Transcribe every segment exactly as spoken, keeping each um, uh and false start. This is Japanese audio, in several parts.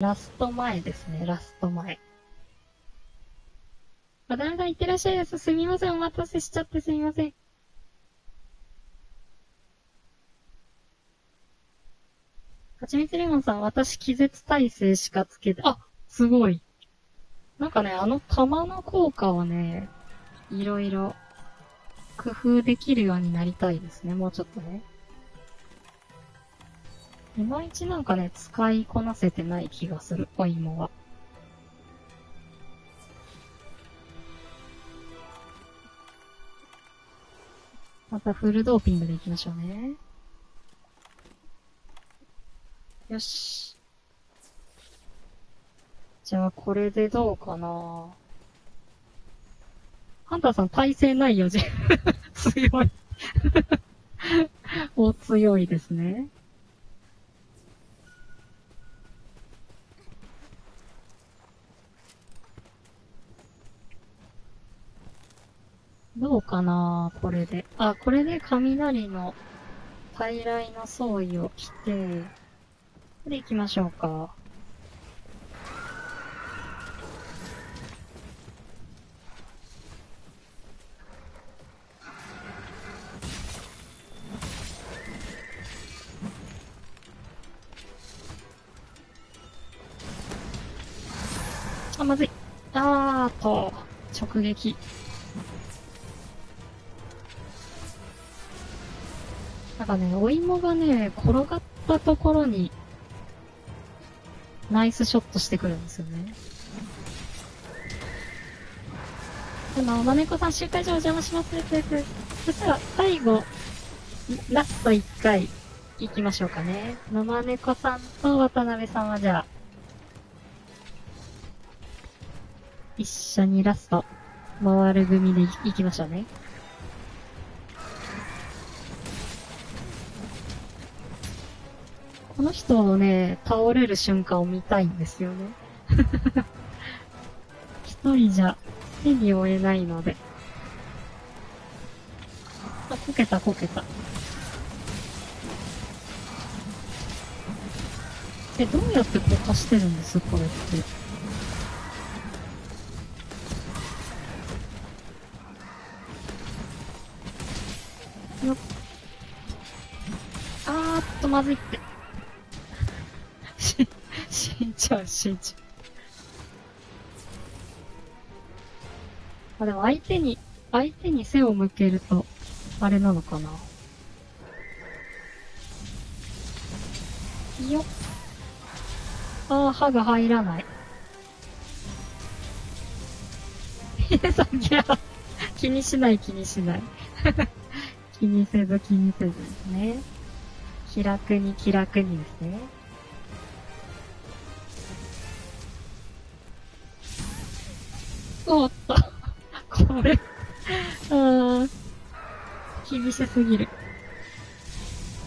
ラスト前ですね、ラスト前。渡辺さん、いってらっしゃいです。すみません、お待たせしちゃってすみません。はちみつレモンさん、私、気絶耐性しかつけて、あ、すごい。なんかね、あの弾の効果をね、いろいろ工夫できるようになりたいですね、もうちょっとね。いまいちなんかね、使いこなせてない気がする、お芋は。またフルドーピングでいきましょうね。よし。じゃあ、これでどうかな。ハンターさん、耐性ないよ、自分。強い。お、強いですね。どうかなこれで。あ、これで雷の傀儡の装衣を着て、で行きましょうか。あ、まずい。あーと、直撃。なんかね、お芋がね、転がったところに、ナイスショットしてくるんですよね。でも、まめこさん、集会所お邪魔します。そしたら、最後、ラストいっかい、行きましょうかね。ままねこさんと渡辺さんは、じゃあ、一緒にラスト、回る組で行きましょうね。この人のね、倒れる瞬間を見たいんですよね。一人じゃ手に負えないので。あ、こけたこけた。え、どうやってこかしてるんですこれって。よっ。あーっと、まずいって。死んじゃう、死んじゃう。あ、でも相手に、相手に背を向けると、あれなのかな。よっ。ああ、歯が入らない。皆さん、いや、気にしない、気にしない。気にせず、気にせずですね。気楽に、気楽にですね。おっとこれ、ああ、厳しすぎる。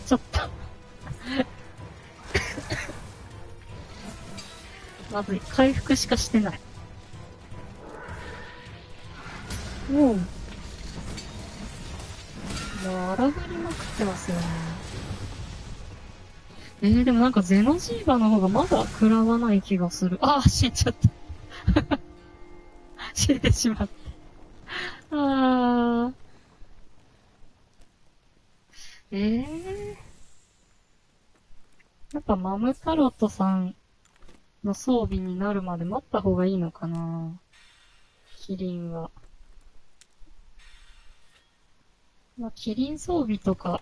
ちょっと。まずい。回復しかしてない。もう、もう荒ぶりまくってますよね。えー、でもなんかゼノジーバの方がまだ食らわない気がする。ああ、死んじゃった。死んでしまった。ああ。ええー。やっぱマムタロットさんの装備になるまで待った方がいいのかな。キリンは。まあ、キリン装備とか、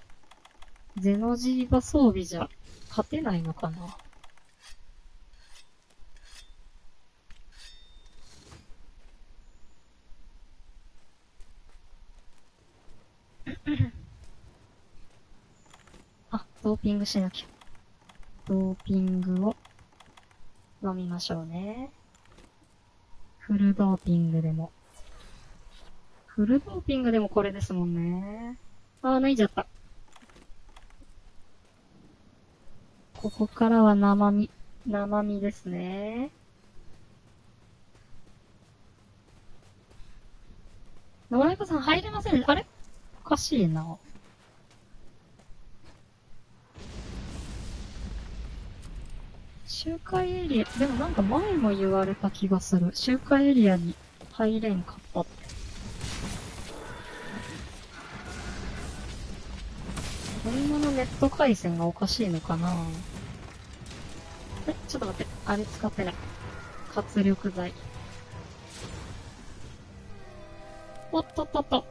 ゼノジーバ装備じゃ勝てないのかな。あ、ドーピングしなきゃ。ドーピングを飲みましょうね。フルドーピングでも。フルドーピングでもこれですもんね。あー、脱いじゃった。ここからは生身、生身ですね。野良猫さん入れません。あれおかしいな。周回エリア、でもなんか前も言われた気がする。周回エリアに入れんかったって。これものネット回線がおかしいのかな。え、ちょっと待って。あれ使ってない。活力剤。おっとっとっと。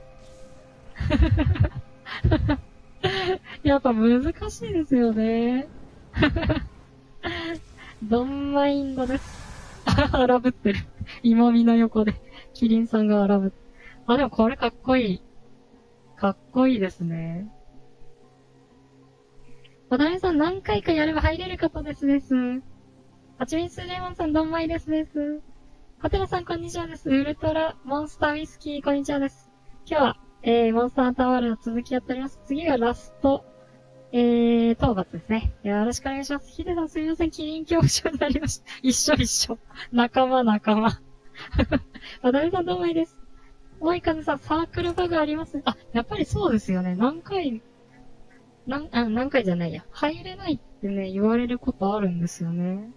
やっぱ難しいですよね。ドンマインドです。あらぶってる。今見の横で。キリンさんがあらぶって。あ、でもこれかっこいい。かっこいいですね。渡辺さん何回かやれば入れる方ですです。はちみつレモンさんドンマイですです。はてなさんこんにちはです。ウルトラモンスターウィスキーこんにちはです。今日は、えー、モンスタータワールの続きやっております。次がラスト。えー、討伐ですね。よろしくお願いします。ヒデさんすみません、キリン恐怖症になりました。一緒一緒。仲間仲間。渡辺さんどうもいいです。大井風さん、サークルバグありますね。あ、やっぱりそうですよね。何回、なん、あ、何回じゃないや。入れないってね、言われることあるんですよね。